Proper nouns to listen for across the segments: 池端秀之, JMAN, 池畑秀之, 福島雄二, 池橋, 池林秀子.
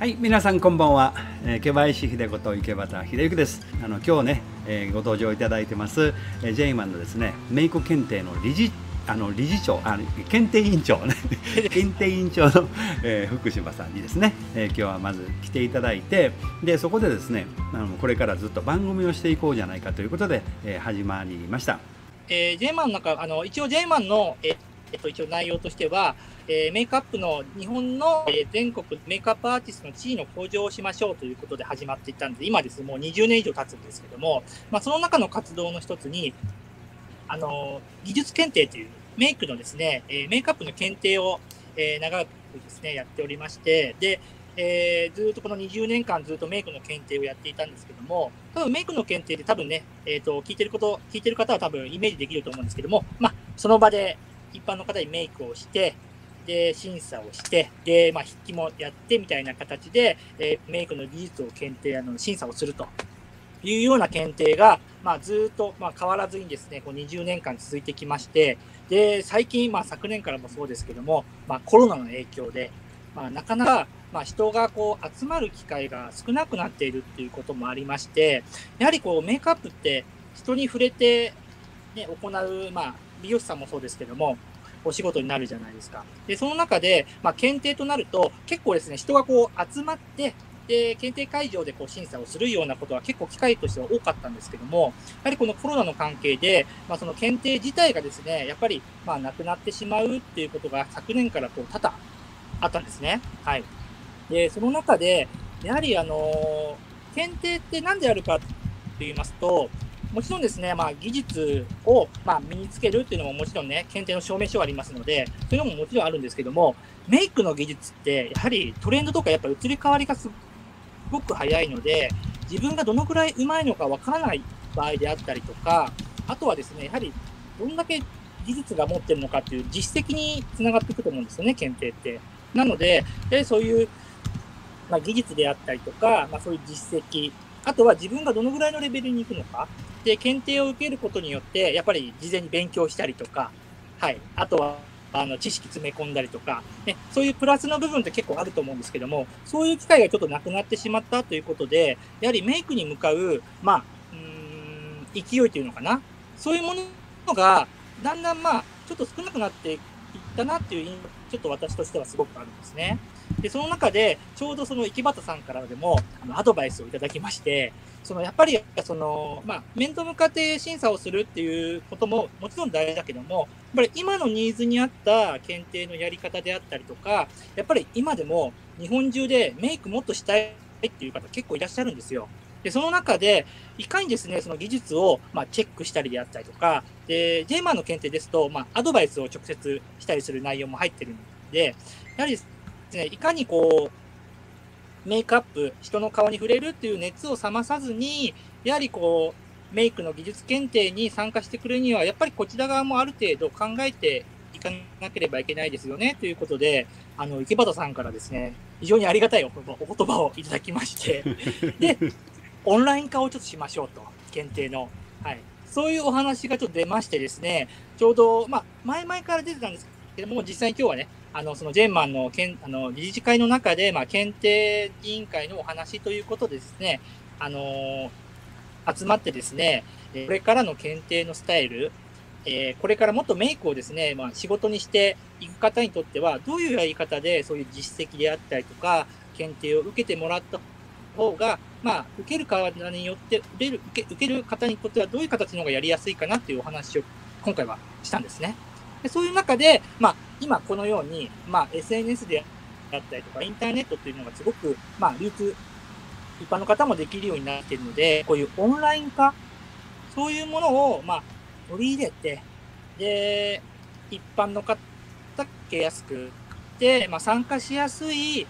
はい、皆さんこんばんは。池林秀子と池畑秀之です。今日ね、ご登場いただいてます、JMAN のですね、メイク検定の検定委員長の、福島さんにですね、今日はまず来ていただいて、でそこでですね、これからずっと番組をしていこうじゃないかということで、始まりました。JMAN の中、一応 JMAN の、一応内容としては、メイクアップの日本の全国メイクアップアーティストの地位の向上をしましょうということで始まっていったんで、今ですね、もう20年以上経つんですけども、その中の活動の一つに、技術検定というメイクのですね、メイクアップの検定を長くですね、やっておりまして、で、ずっとこの20年間ずっとメイクの検定をやっていたんですけども、多分メイクの検定で多分ね、聞いてる方は多分イメージできると思うんですけども、その場で一般の方にメイクをして、で審査をして、で筆記もやってみたいな形で、メイクの技術を検定審査をするというような検定が、ずっと、変わらずにですね、こう20年間続いてきまして、で最近、昨年からもそうですけども、コロナの影響で、なかなか、人がこう集まる機会が少なくなっているということもありまして、やはりこうメイクアップって人に触れて、ね、行う、美容師さんもそうですけども、お仕事になるじゃないですか。で、その中で、検定となると、結構ですね、人がこう集まって、で、検定会場でこう審査をするようなことは結構機会としては多かったんですけども、やはりこのコロナの関係で、その検定自体がですね、やっぱり、なくなってしまうっていうことが昨年からこう多々あったんですね。はい。で、その中で、やはり検定って何であるかと言いますと、もちろんですね、技術を、身につけるっていうのももちろんね、検定の証明書がありますので、そういうのももちろんあるんですけども、メイクの技術って、やはりトレンドとかやっぱ移り変わりがすごく早いので、自分がどのくらい上手いのかわからない場合であったりとか、あとはですね、やはりどんだけ技術が持ってるのかっていう実績につながっていくと思うんですよね、検定って。なので、そういう、技術であったりとか、そういう実績、あとは自分がどのぐらいのレベルに行くのか。で、検定を受けることによって、やっぱり事前に勉強したりとか、はい。あとは、知識詰め込んだりとか、ね、そういうプラスの部分って結構あると思うんですけども、そういう機会がちょっとなくなってしまったということで、やはりメイクに向かう、勢いというのかな。そういうものが、だんだんちょっと少なくなっていったなっていう印象、ちょっと私としてはすごくあるんですね。で、その中で、ちょうどその池畑さんからでも、アドバイスをいただきまして、やっぱり、面と向かって審査をするっていうことも、もちろん大事だけども、やっぱり今のニーズに合った検定のやり方であったりとか、やっぱり今でも日本中でメイクもっとしたいっていう方結構いらっしゃるんですよ。で、その中で、いかにですね、その技術を、チェックしたりであったりとか、で、JMAN の検定ですと、アドバイスを直接したりする内容も入ってるんで、やはり、いかにこう、メイクアップ、人の顔に触れるっていう熱を冷まさずに、やはりこう、メイクの技術検定に参加してくるには、やっぱりこちら側もある程度考えていかなければいけないですよね、ということで、池畑さんからですね、非常にありがたいお言葉をいただきまして、で、オンライン化をちょっとしましょうと、検定の。はい。そういうお話がちょっと出ましてですね、ちょうど、前々から出てたんですけども、実際に今日はね、そのJMANの理事会の中で、検定委員会のお話ということでですね、集まってですね、これからの検定のスタイル、これからもっとメイクをですね、仕事にしていく方にとっては、どういうやり方でそういう実績であったりとか、検定を受けてもらった方が、受ける方にとってはどういう形の方がやりやすいかなというお話を今回はしたんですね。で、そういう中で、今このように、SNS であったりとか、インターネットというのがすごく、流通、一般の方もできるようになっているので、こういうオンライン化、そういうものを、取り入れて、で、一般の方が受けやすくて、参加しやすい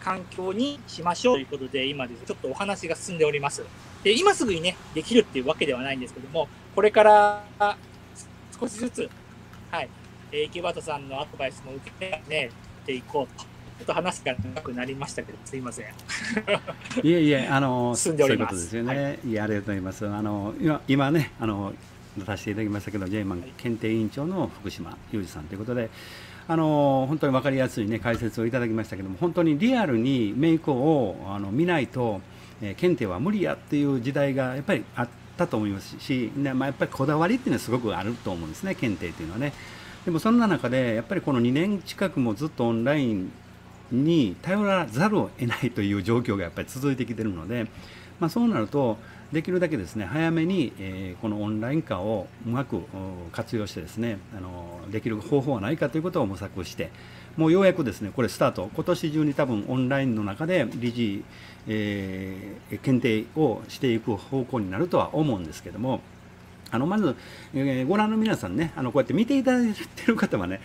環境にしましょうということで、今ですね、ちょっとお話が進んでおります。で、今すぐにね、できるっていうわけではないんですけども、これから少しずつ、はい。池畑さんのアドバイスも受けて、いこうと。ちょっと話が長くなりましたけど、すいません。いえいえ、進んでおります。そういうことですよね。はい、いや、ありがとうございます。今ね、出させていただきましたけど、JMAN 検定委員長の福島雄二さんということで、本当に分かりやすい、ね、解説をいただきましたけども、本当にリアルにメイクを見ないと、検定は無理やっていう時代がやっぱりあったと思いますし、まあ、やっぱりこだわりっていうのはすごくあると思うんですね、検定っていうのはね。でもそんな中でやっぱりこの2年近くもずっとオンラインに頼らざるを得ないという状況がやっぱり続いてきているので、まあ、そうなるとできるだけですね早めに、このオンライン化をうまく活用してですねできる方法はないかということを模索して、もうようやくですねこれスタート、今年中に多分オンラインの中で理事、検定をしていく方向になるとは思うんですけども。まず、ご覧の皆さんねこうやって見ていただいてる方はね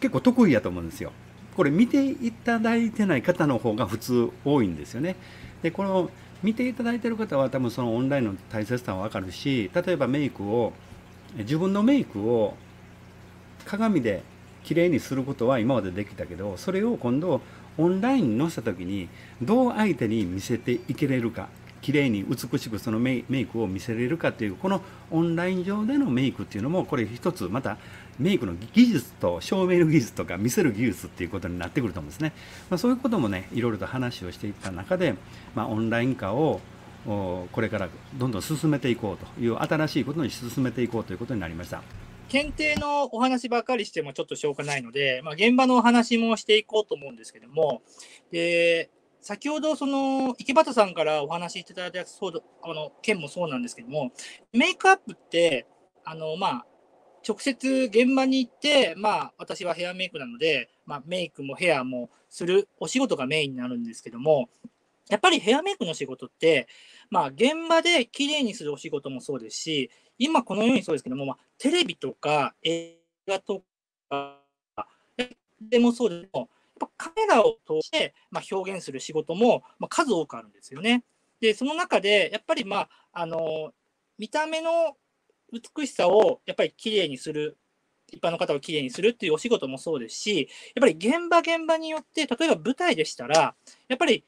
結構得意やと思うんですよ。これ見ていただいてない方の方が普通多いんですよね。でこの見ていただいてる方は多分そのオンラインの大切さは分かるし、例えばメイクを自分のメイクを鏡で綺麗にすることは今までできたけど、それを今度オンラインに載せた時にどう相手に見せていけれるか。綺麗に美しくそのメイクを見せれるかというこのオンライン上でのメイクっていうのもこれ一つまたメイクの技術と照明の技術とか見せる技術っていうことになってくると思うんですね。まあ、そういうこともねいろいろと話をしていった中で、まあ、オンライン化をこれからどんどん進めていこうという新しいことに進めていこうということになりました。検定のお話ばっかりしてもちょっとしょうがないので、まあ、現場のお話もしていこうと思うんですけども。先ほど、池端さんからお話しいただいた件もそうなんですけども、メイクアップって、直接現場に行って、私はヘアメイクなので、メイクもヘアもするお仕事がメインになるんですけども、やっぱりヘアメイクの仕事って、現場で綺麗にするお仕事もそうですし、今このようにそうですけども、テレビとか映画とかでもそうですけども、カメラを通して表現する仕事も数多くあるんですよね。で、その中でやっぱり見た目の美しさをやっぱり綺麗にする、一般の方を綺麗にするっていうお仕事もそうですし、やっぱり現場によって、例えば舞台でしたら、やっぱり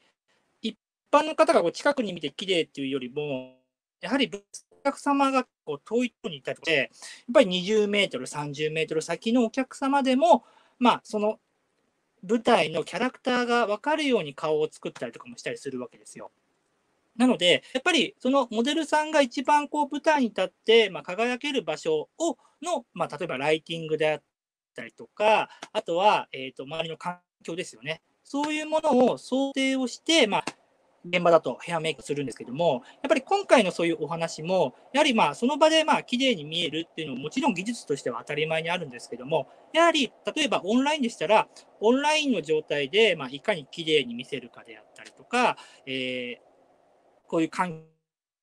一般の方が近くに見て綺麗っていうよりも、やはりお客様が遠いところにいたりとかで、やっぱり20メートル、30メートル先のお客様でも、その舞台のキャラクターが分かるように顔を作ったりとかもしたりするわけですよ。なので、やっぱりそのモデルさんが一番舞台に立って輝ける場所をの、例えばライティングであったりとか、あとは周りの環境ですよね。そういうものを想定をして、現場だとヘアメイクするんですけども、やっぱり今回のそういうお話も、やはりその場で綺麗に見えるっていうのももちろん技術としては当たり前にあるんですけども、やはり例えばオンラインでしたら、オンラインの状態でいかに綺麗に見せるかであったりとか、こういう環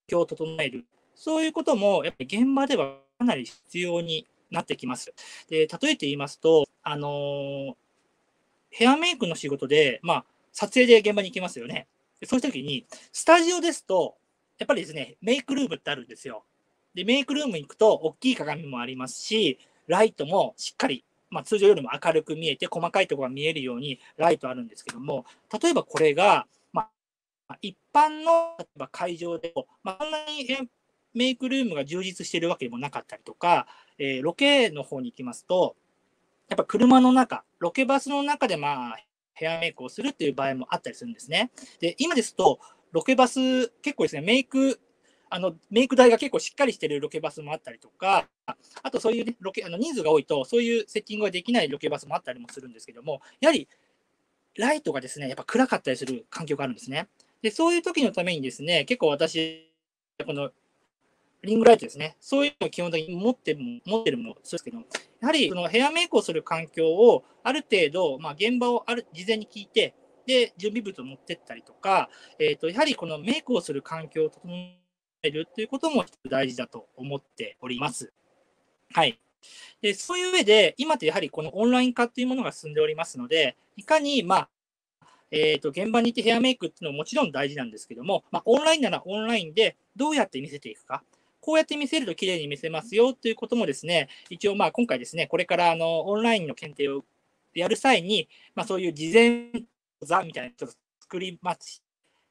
境を整える、そういうこともやっぱり現場ではかなり必要になってきます。で、例えて言いますと、ヘアメイクの仕事で、撮影で現場に行きますよね。そうしたときに、スタジオですと、やっぱりですね、メイクルームってあるんですよ。で、メイクルームに行くと、大きい鏡もありますし、ライトもしっかり、通常よりも明るく見えて、細かいところが見えるようにライトあるんですけども、例えばこれが、一般の例えば会場でも、そんなにメイクルームが充実しているわけでもなかったりとか、ロケの方に行きますと、やっぱ車の中、ロケバスの中でヘアメイクをするっていう場合もあったりするんですね。で、今ですと、ロケバス、結構ですね、メイク代が結構しっかりしてるロケバスもあったりとか、あとそういう、ね、人数が多いと、そういうセッティングができないロケバスもあったりもするんですけども、やはり、ライトがですね、やっぱ暗かったりする環境があるんですね。で、そういう時のためにですね、結構私、この、リングライトですね、そういうのを基本的に持ってるものそうですけども、やはりそのヘアメイクをする環境をある程度、現場を事前に聞いて、で、準備物を持ってったりとか、やはりこのメイクをする環境を整えるということも大事だと思っております。はい。で、そういう上で、今ってやはりこのオンライン化というものが進んでおりますので、いかに、現場に行ってヘアメイクっていうのももちろん大事なんですけども、オンラインならオンラインでどうやって見せていくか。こうやって見せると綺麗に見せますよということもですね、一応今回ですね、これからオンラインの検定をやる際に、そういう事前座みたいなのをちょっと作りますし、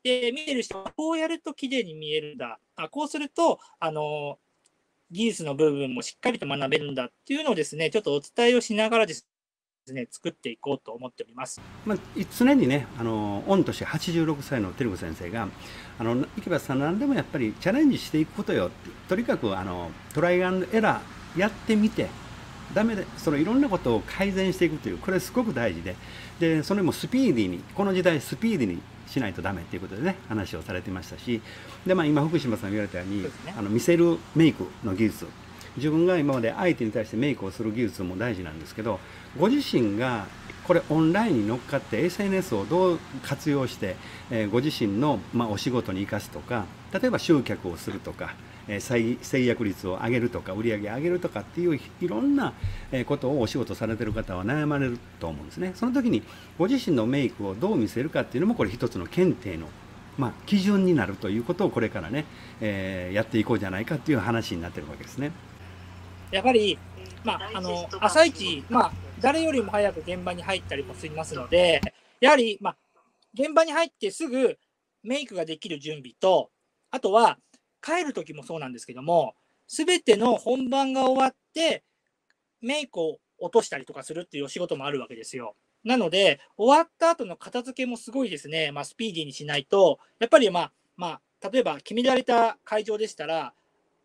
で、見てる人はこうやると綺麗に見えるんだ。こうすると、技術の部分もしっかりと学べるんだっていうのをですね、ちょっとお伝えをしながらですね、作っていこうと思っております。まあ、常にね、御年86歳の照子先生が、池橋さん、何でもやっぱりチャレンジしていくことよって、とにかくトライアンドエラーやってみて、ダメでそのいろんなことを改善していくという、これすごく大事で、それもスピーディーに、この時代スピーディーにしないとダメっていうことでね、話をされてましたし、で、まあ、今福島さんが言われたように、見せるメイクの技術、自分が今まで相手に対してメイクをする技術も大事なんですけど、ご自身がこれオンラインに乗っかって SNS をどう活用して、ご自身の、お仕事に生かすとか、例えば集客をするとか、制約率を上げるとか、売り上げ上げるとかっていういろんなことをお仕事されてる方は悩まれると思うんですね。その時にご自身のメイクをどう見せるかっていうのも、これ一つの検定の基準になるということを、これからね、やっていこうじゃないかっていう話になってるわけですね。やはり、朝一、誰よりも早く現場に入ったりもしますので、やはり、現場に入ってすぐメイクができる準備と、あとは帰るときもそうなんですけども、すべての本番が終わって、メイクを落としたりとかするっていうお仕事もあるわけですよ。なので、終わった後の片付けもすごいですね、スピーディーにしないと、やっぱり、例えば決められた会場でしたら、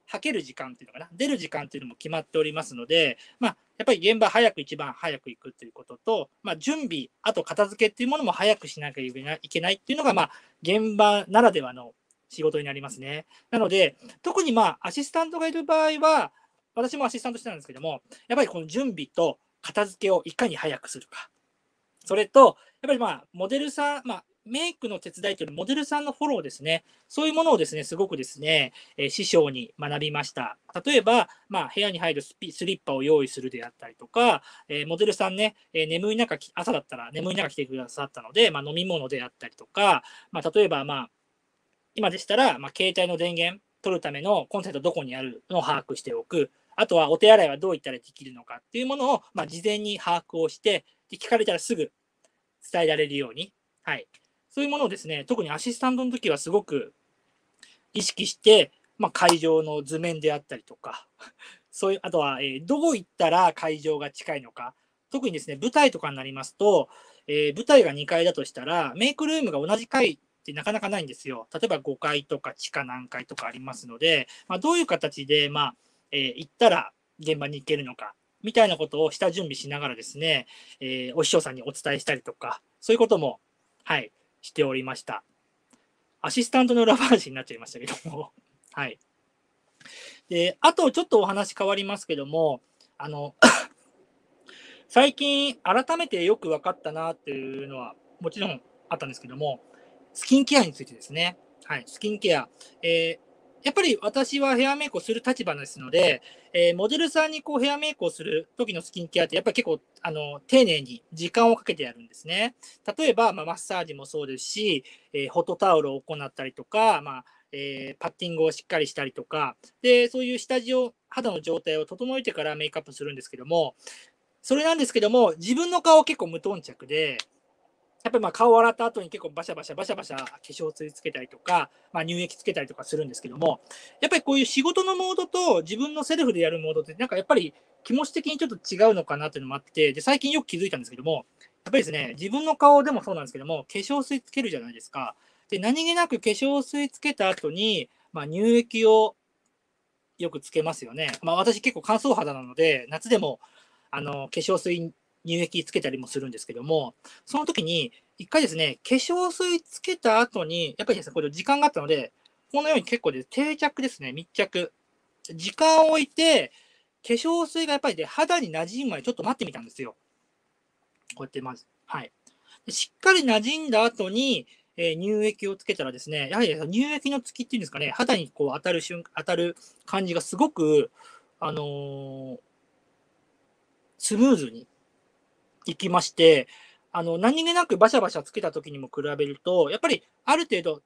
はける時間っていうのかな、出る時間っていうのも決まっておりますので、やっぱり現場早く、一番早く行くということと、準備、あと片付けっていうものも早くしなきゃいけないっていうのが、現場ならではの仕事になりますね。なので、特にアシスタントがいる場合は、私もアシスタントしてたんですけども、やっぱりこの準備と片付けをいかに早くするか。それと、やっぱりモデルさん、メイクの手伝いというモデルさんのフォローですね、そういうものをですね、すごくですね、師匠に学びました。例えば、部屋に入るスリッパを用意するであったりとか、モデルさんね、朝だったら眠い中来てくださったので、飲み物であったりとか、例えば、今でしたら、携帯の電源取るためのコンセントどこにあるのを把握しておく。あとは、お手洗いはどういったらできるのかっていうものを、事前に把握をして、聞かれたらすぐ伝えられるように。はい。そういうものをですね、特にアシスタントの時はすごく意識して、会場の図面であったりとか、そういう、あとは、どういったら会場が近いのか、特にですね、舞台とかになりますと、舞台が2階だとしたら、メイクルームが同じ階ってなかなかないんですよ。例えば5階とか地下何階とかありますので、どういう形で、行ったら現場に行けるのか、みたいなことを下準備しながらですね、お師匠さんにお伝えしたりとか、そういうことも、はい。しておりました。アシスタントの裏話になっちゃいましたけども。はい。で、あとちょっとお話変わりますけども、最近改めてよく分かったなっていうのはもちろんあったんですけども、スキンケアについてですね。はい、スキンケア。やっぱり私はヘアメイクをする立場ですので、モデルさんにヘアメイクをする時のスキンケアってやっぱり結構丁寧に時間をかけてやるんですね。例えば、マッサージもそうですし、ホットタオルを行ったりとか、パッティングをしっかりしたりとか、で、そういう下地を、肌の状態を整えてからメイクアップするんですけども、それなんですけども、自分の顔結構無頓着で、やっぱり顔を洗った後に結構バシャバシャ化粧水つけたりとか、乳液つけたりとかするんですけども、やっぱりこういう仕事のモードと自分のセルフでやるモードって、やっぱり気持ち的にちょっと違うのかなっていうのもあって、で、最近よく気づいたんですけども、やっぱりですね、自分の顔でもそうなんですけども、化粧水つけるじゃないですか。で、何気なく化粧水つけた後に、乳液をよくつけますよね。私結構乾燥肌なので、夏でも、化粧水、乳液つけたりもするんですけども、その時に一回ですね、化粧水つけた後に、やっぱりですね、これ時間があったので、このように結構で定着ですね、密着。時間を置いて、化粧水がやっぱりで肌に馴染むまでちょっと待ってみたんですよ。こうやってまず、はい。しっかり馴染んだ後に、乳液をつけたらですね、やはり乳液のつきっていうんですかね、肌に当たる感じがすごく、スムーズに。いきまして、何気なくバシャバシャつけた時にも比べると、やっぱりある程度、化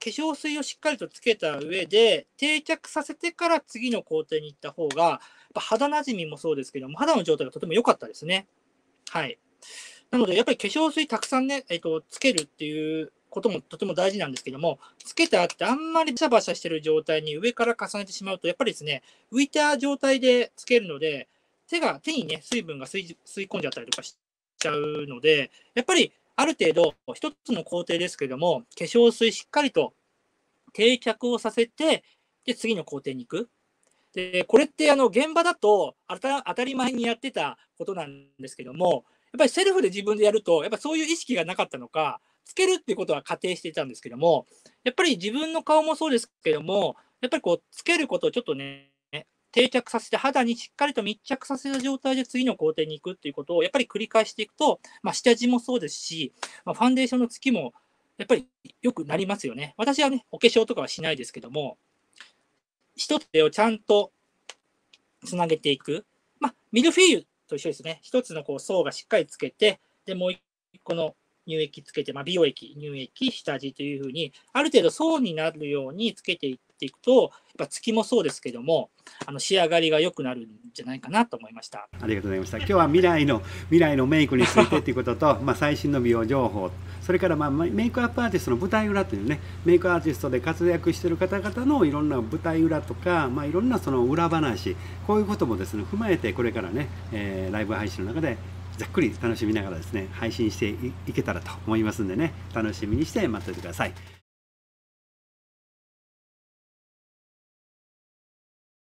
粧水をしっかりとつけた上で、定着させてから次の工程に行った方が、やっぱ肌なじみもそうですけども、肌の状態がとても良かったですね。はい。なので、やっぱり化粧水たくさんね、つけるっていうこともとても大事なんですけども、つけた後、あんまりバシャバシャしてる状態に上から重ねてしまうと、やっぱりですね、浮いた状態でつけるので、手にね、水分が吸い込んじゃったりとかしちゃうので、やっぱりある程度、一つの工程ですけども、化粧水しっかりと定着をさせて、で、次の工程に行く。で、これって、現場だと当たり前にやってたことなんですけども、やっぱりセルフで自分でやると、やっぱそういう意識がなかったのか、つけるっていうことは仮定していたんですけども、やっぱり自分の顔もそうですけども、やっぱりこう、つけることをちょっとね、定着させて、肌にしっかりと密着させた状態で次の工程に行くっていうことをやっぱり繰り返していくと、下地もそうですし、ファンデーションのつきもやっぱり良くなりますよね。私はね、お化粧とかはしないですけども、一手をちゃんとつなげていく。ミルフィーユと一緒ですね。一つのこう層がしっかりつけて、で、もう一個の乳液つけて、美容液、乳液、下地というふうに、ある程度層になるようにつけていって、いくと、やっぱ月もそうですけども、仕上がりが良くなるんじゃないかなと思いました。ありがとうございました。今日は未来のメイクについてということと、最新の美容情報、それからメイクアップアーティストの舞台裏というね、メイクアーティストで活躍している方々のいろんな舞台裏とか、いろんなその裏話、こういうこともですね、踏まえてこれからね、ライブ配信の中でざっくり楽しみながらですね、配信していけたらと思いますんでね、楽しみにして待っててください。